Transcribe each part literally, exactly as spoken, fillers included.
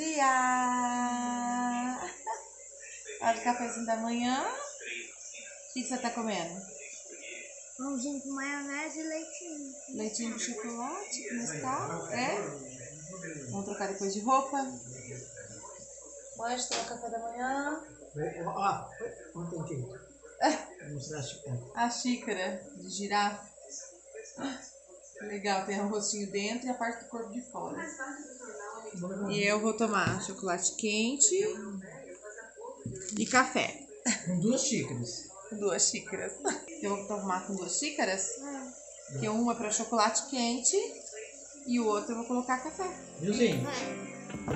dia! Hora do cafezinho da manhã. O que você tá comendo? Pãozinho com maionese e leitinho. Leitinho com chocolate, com Nescau, é? Vamos trocar depois de roupa. Mãe, tomar café da manhã. Ah, um tantinho. Vou mostrar a xícara. A xícara de girafa. Legal, tem o rostinho dentro e a parte do corpo de fora. E eu vou tomar chocolate quente e café. Com duas xícaras. Com duas xícaras. Eu vou tomar com duas xícaras, que uma é para chocolate quente e o outro eu vou colocar café. Viu, gente? É.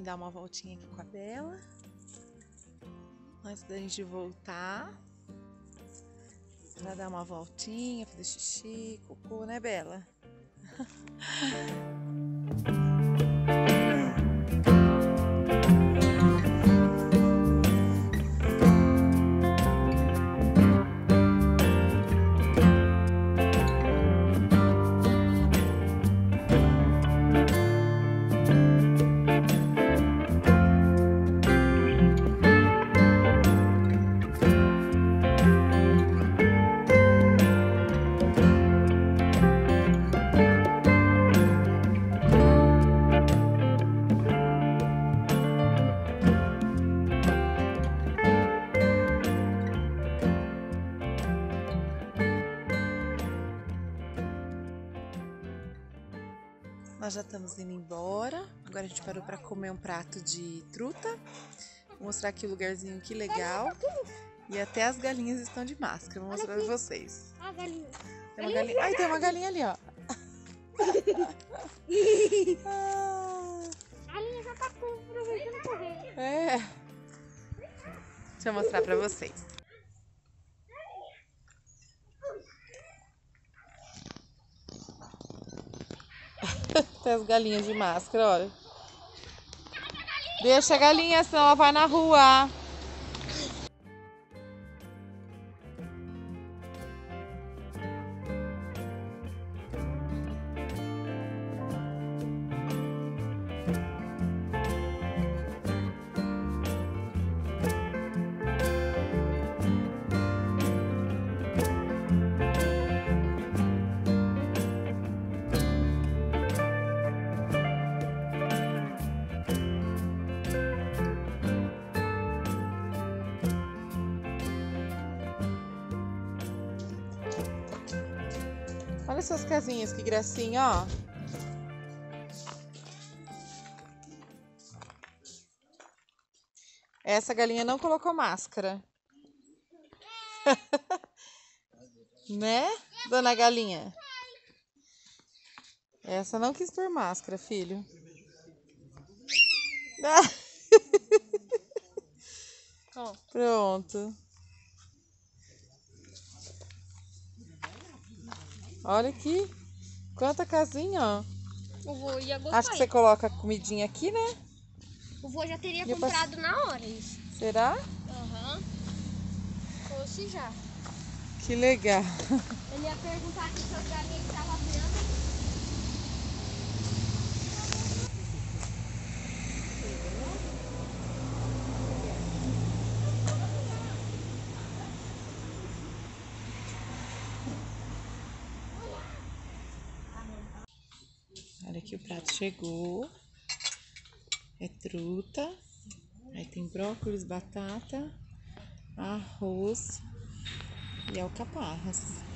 Dar uma voltinha aqui com a Bela antes da gente voltar pra dar uma voltinha, fazer xixi, cocô, né, Bela? Nós já estamos indo embora, agora a gente parou para comer um prato de truta. Vou mostrar aqui o lugarzinho, que legal. E até as galinhas estão de máscara, vou mostrar para vocês. A galinha. Tem uma galinha. Ai, tem uma galinha ali, ó. A galinha já tá aproveitando correr. É. Deixa eu mostrar para vocês. Tem as galinhas de máscara, olha. Deixa a galinha, senão ela vai na rua. Olha essas casinhas, que gracinha, ó. Essa galinha não colocou máscara. Né, dona galinha? Essa não quis pôr máscara, filho. Pronto. Olha aqui, quanta casinha, ó. O vô ia gostar. Acho que você coloca a comidinha aqui, né? O vô já teria comprado passo... na hora isso. Será? Aham. Uhum. Trouxe já. Que legal. Ele ia perguntar se as galinhas estavam Olha aqui, o prato chegou, é truta, aí tem brócolis, batata, arroz e alcaparras.